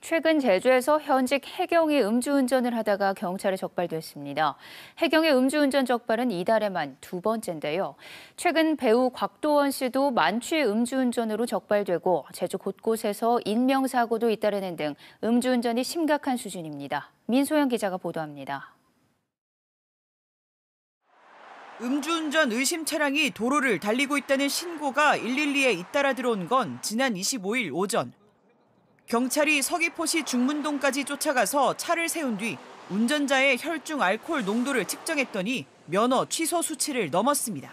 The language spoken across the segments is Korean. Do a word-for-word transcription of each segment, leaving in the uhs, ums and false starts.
최근 제주에서 현직 해경이 음주운전을 하다가 경찰에 적발됐습니다. 해경의 음주운전 적발은 이달에만 두 번째인데요. 최근 배우 곽도원 씨도 만취 음주운전으로 적발되고 제주 곳곳에서 인명사고도 잇따르는 등 음주운전이 심각한 수준입니다. 민소영 기자가 보도합니다. 음주운전 의심 차량이 도로를 달리고 있다는 신고가 일일이에 잇따라 들어온 건 지난 이십오일 오전. 경찰이 서귀포시 중문동까지 쫓아가서 차를 세운 뒤 운전자의 혈중 알코올 농도를 측정했더니 면허 취소 수치를 넘었습니다.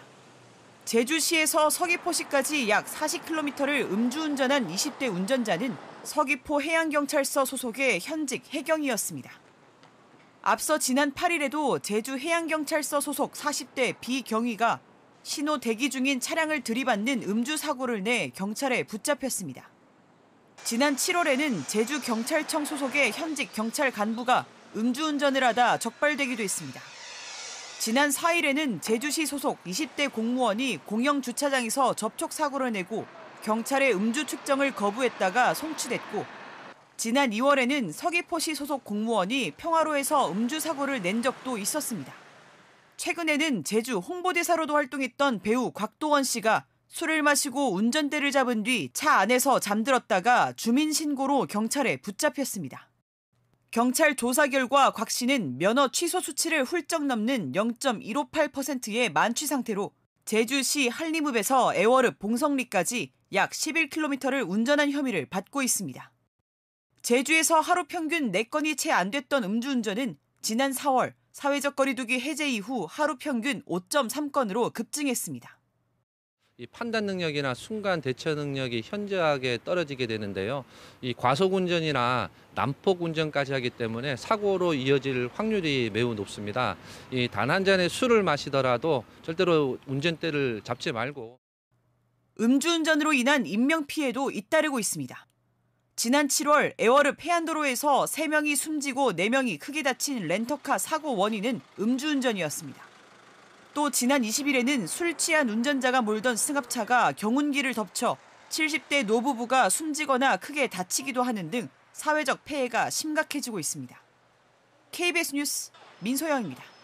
제주시에서 서귀포시까지 약 사십 킬로미터를 음주운전한 이십대 운전자는 서귀포해양경찰서 소속의 현직 해경이었습니다. 앞서 지난 팔일에도 제주해양경찰서 소속 사십대 비경위가 신호 대기 중인 차량을 들이받는 음주 사고를 내 경찰에 붙잡혔습니다. 지난 칠월에는 제주경찰청 소속의 현직 경찰 간부가 음주운전을 하다 적발되기도 했습니다. 지난 사일에는 제주시 소속 이십대 공무원이 공영주차장에서 접촉사고를 내고 경찰의 음주 측정을 거부했다가 송치됐고, 지난 이월에는 서귀포시 소속 공무원이 평화로에서 음주사고를 낸 적도 있었습니다. 최근에는 제주 홍보대사로도 활동했던 배우 곽도원 씨가 술을 마시고 운전대를 잡은 뒤 차 안에서 잠들었다가 주민신고로 경찰에 붙잡혔습니다. 경찰 조사 결과 곽 씨는 면허 취소 수치를 훌쩍 넘는 영 점 일오팔 퍼센트의 만취 상태로 제주시 한림읍에서 애월읍 봉성리까지 약 십일 킬로미터를 운전한 혐의를 받고 있습니다. 제주에서 하루 평균 네 건이 채 안 됐던 음주운전은 지난 사월 사회적 거리두기 해제 이후 하루 평균 오 점 삼 건으로 급증했습니다. 이 판단 능력이나 순간 대처 능력이 현저하게 떨어지게 되는데요. 이 과속 운전이나 난폭 운전까지 하기 때문에 사고로 이어질 확률이 매우 높습니다. 이 단 한 잔의 술을 마시더라도 절대로 운전대를 잡지 말고. 음주운전으로 인한 인명 피해도 잇따르고 있습니다. 지난 칠월 애월읍 해안도로에서 세 명이 숨지고 네 명이 크게 다친 렌터카 사고 원인은 음주운전이었습니다. 또 지난 이십일에는 술 취한 운전자가 몰던 승합차가 경운기를 덮쳐 칠십대 노부부가 숨지거나 크게 다치기도 하는 등 사회적 폐해가 심각해지고 있습니다. 케이비에스 뉴스 민소영입니다.